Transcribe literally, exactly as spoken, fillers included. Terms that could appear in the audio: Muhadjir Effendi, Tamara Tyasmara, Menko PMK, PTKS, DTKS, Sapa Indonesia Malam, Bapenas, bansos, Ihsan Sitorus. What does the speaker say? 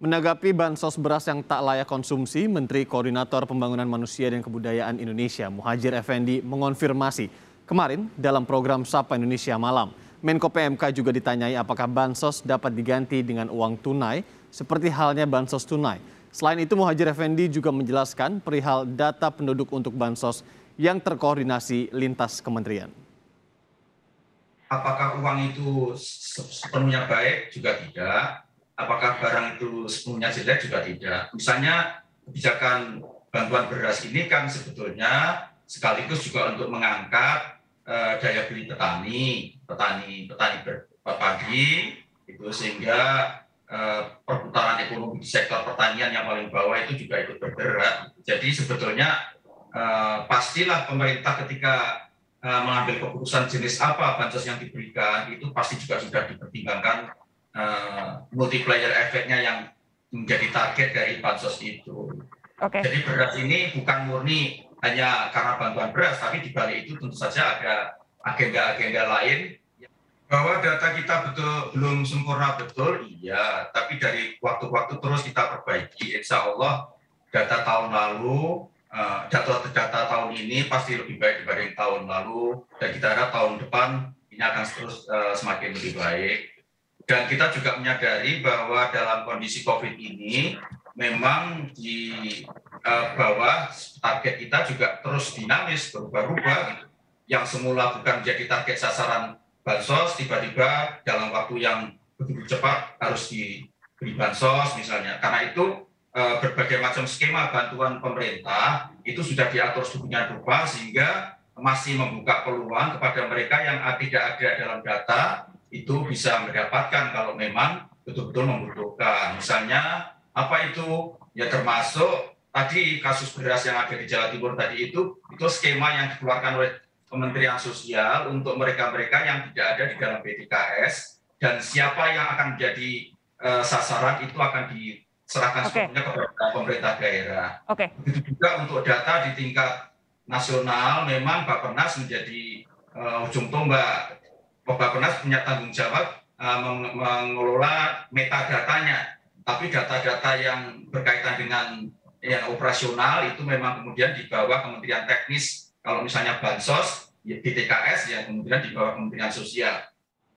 Menanggapi bansos beras yang tak layak konsumsi, Menteri Koordinator Pembangunan Manusia dan Kebudayaan Indonesia Muhadjir Effendi mengonfirmasi kemarin dalam program Sapa Indonesia Malam. Menko P M K juga ditanyai apakah bansos dapat diganti dengan uang tunai seperti halnya bansos tunai. Selain itu, Muhadjir Effendi juga menjelaskan perihal data penduduk untuk bansos yang terkoordinasi lintas kementerian. Apakah uang itu sepenuhnya baik? Juga tidak. Apakah barang itu sepenuhnya jelek? Juga tidak. Misalnya kebijakan bantuan beras ini kan sebetulnya sekaligus juga untuk mengangkat eh, daya beli petani, petani petani pagi itu sehingga eh, perputaran ekonomi di sektor pertanian yang paling bawah itu juga ikut bergerak. Jadi sebetulnya eh, pastilah pemerintah ketika eh, mengambil keputusan jenis apa bansos yang diberikan itu pasti juga sudah dipertimbangkan Uh, multiplier efeknya yang menjadi target dari bansos itu. Okay. Jadi beras ini bukan murni hanya karena bantuan beras, tapi di balik itu tentu saja ada agenda-agenda lain. Bahwa data kita betul belum sempurna betul, iya. Tapi dari waktu-waktu terus kita perbaiki. Insya Allah data tahun lalu, uh, data-data tahun ini pasti lebih baik dibanding tahun lalu. Dan kita harap tahun depan ini akan terus uh, semakin lebih baik. Dan kita juga menyadari bahwa dalam kondisi COVID ini memang di uh, bawah target kita juga terus dinamis, berubah-ubah. Yang semula bukan menjadi target sasaran bansos, tiba-tiba dalam waktu yang begitu cepat harus diberi bansos misalnya. Karena itu uh, berbagai macam skema bantuan pemerintah itu sudah diatur sedemikian rupa sehingga masih membuka peluang kepada mereka yang tidak ada dalam data, itu bisa mendapatkan kalau memang betul-betul membutuhkan. Misalnya apa itu? Ya termasuk tadi kasus beras yang ada di Jawa Timur tadi itu, itu skema yang dikeluarkan oleh Kementerian Sosial untuk mereka-mereka yang tidak ada di dalam P T K S, dan siapa yang akan menjadi uh, sasaran itu akan diserahkan okay. sepenuhnya kepada pemerintah daerah. Okay. Begitu juga untuk data di tingkat nasional, memang Bapenas menjadi uh, ujung tombak. Pernas punya tanggung jawab uh, meng mengelola metadatanya, tapi data-data yang berkaitan dengan yang operasional itu memang kemudian dibawa Kementerian Teknis. Kalau misalnya bansos, ya D T K S, ya kemudian dibawa Kementerian Sosial.